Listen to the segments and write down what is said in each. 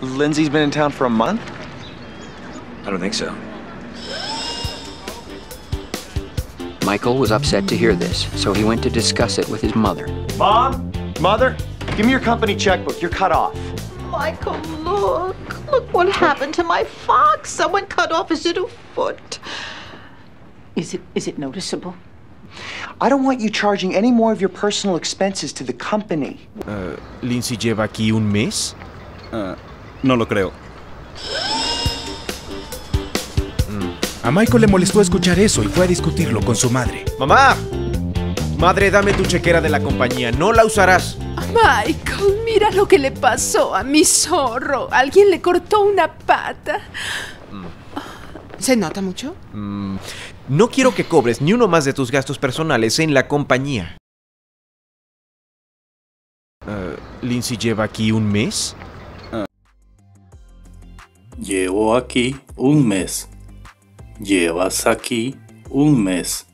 Lindsay's been in town for a month? I don't think so. Michael was upset to hear this, so he went to discuss it with his mother. Mom? Mother? Give me your company checkbook. You're cut off. Michael, look. Look what happened to my fox. Someone cut off his little foot. Is it noticeable? I don't want you charging any more of your personal expenses to the company. ¿Lindsay lleva aquí un mes? No lo creo. A Michael le molestó escuchar eso y fue a discutirlo con su madre. ¡Mamá! Madre, dame tu chequera de la compañía. No la usarás. Michael, mira lo que le pasó a mi zorro. Alguien le cortó una pata. ¿Se nota mucho? No quiero que cobres ni uno más de tus gastos personales en la compañía. ¿Lindsay lleva aquí un mes? Llevo aquí un mes. Llevas aquí un mes.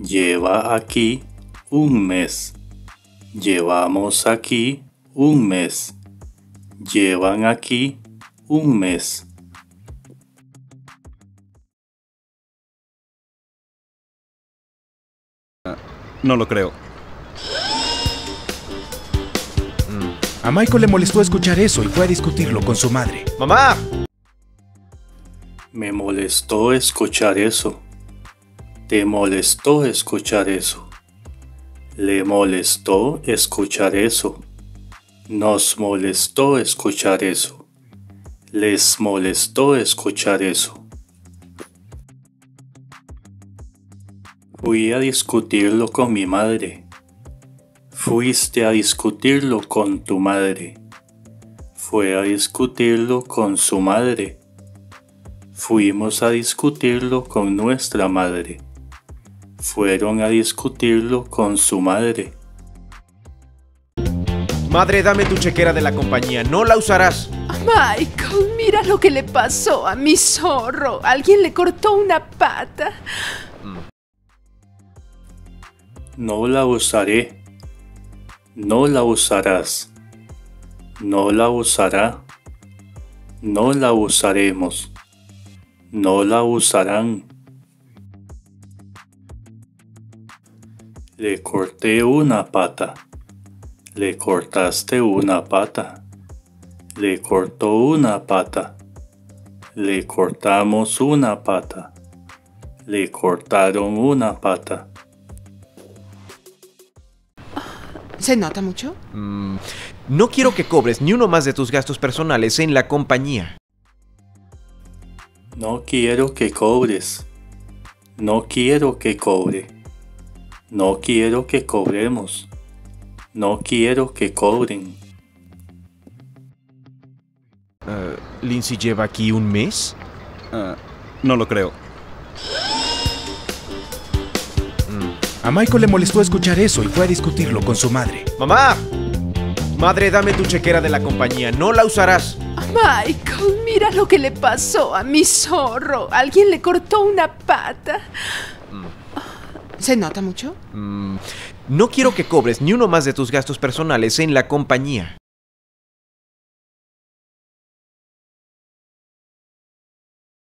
Lleva aquí un mes. Llevamos aquí un mes. Llevan aquí un mes. No lo creo. A Michael le molestó escuchar eso y fue a discutirlo con su madre. ¡Mamá! Me molestó escuchar eso. Te molestó escuchar eso. Le molestó escuchar eso. Nos molestó escuchar eso. Les molestó escuchar eso. Fui a discutirlo con mi madre. Fuiste a discutirlo con tu madre. Fue a discutirlo con su madre. Fuimos a discutirlo con nuestra madre. Fueron a discutirlo con su madre. Madre, dame tu chequera de la compañía. No la usarás. Michael, mira lo que le pasó a mi zorro. Alguien le cortó una pata. No la usaré. No la usarás. No la usará. No la usaremos. No la usarán. Le corté una pata. Le cortaste una pata. Le cortó una pata. Le cortamos una pata. Le cortaron una pata. ¿Se nota mucho? No quiero que cobres ni uno más de tus gastos personales en la compañía. No quiero que cobres. No quiero que cobre. No quiero que cobremos. No quiero que cobren. ¿Lindsay lleva aquí un mes? No lo creo. A Michael le molestó escuchar eso y fue a discutirlo con su madre. ¡Mamá! Madre, dame tu chequera de la compañía. No la usarás. Michael, mira lo que le pasó a mi zorro. Alguien le cortó una pata. ¿Se nota mucho? No quiero que cobres ni uno más de tus gastos personales en la compañía.